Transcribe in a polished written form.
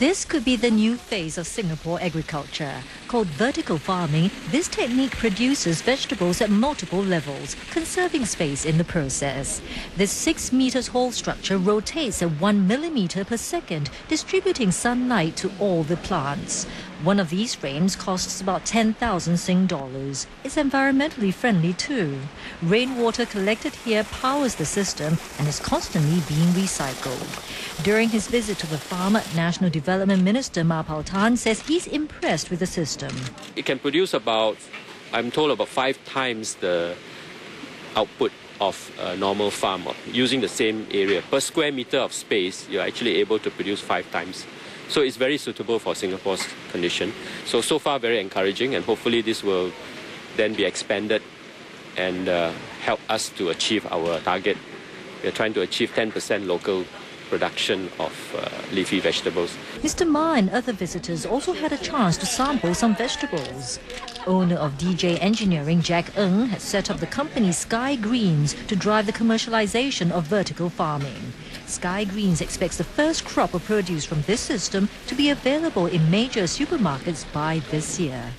This could be the new phase of Singapore agriculture. Called vertical farming, this technique produces vegetables at multiple levels, conserving space in the process. This 6 meters tall structure rotates at 1 millimeter per second, distributing sunlight to all the plants. One of these frames costs about 10,000 Sing dollars. It's environmentally friendly too. Rainwater collected here powers the system and is constantly being recycled. During his visit to the farm, National Development Minister Ma Pao Tan says he's impressed with the system. It can produce about, I'm told, about 5 times the output of a normal farm using the same area. Per square meter of space, you're actually able to produce 5 times. So it's very suitable for Singapore's condition. So far, very encouraging, and hopefully this will then be expanded and help us to achieve our target. We're trying to achieve 10% local production of leafy vegetables. Mr. Ma and other visitors also had a chance to sample some vegetables. Owner of DJ Engineering, Jack Ng, has set up the company Sky Greens to drive the commercialization of vertical farming. Sky Greens expects the first crop of produce from this system to be available in major supermarkets by this year.